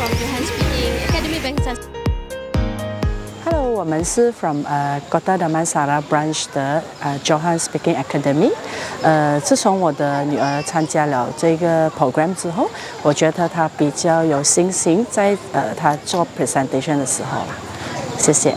from Johan Speaking Academy. Hello, 我们是 from Kota Damansara branch 的Johan Speaking Academy。自从我的女儿参加了这个 program 之后，我觉得她比较有信心在她做 presentation 的时候啦。谢谢。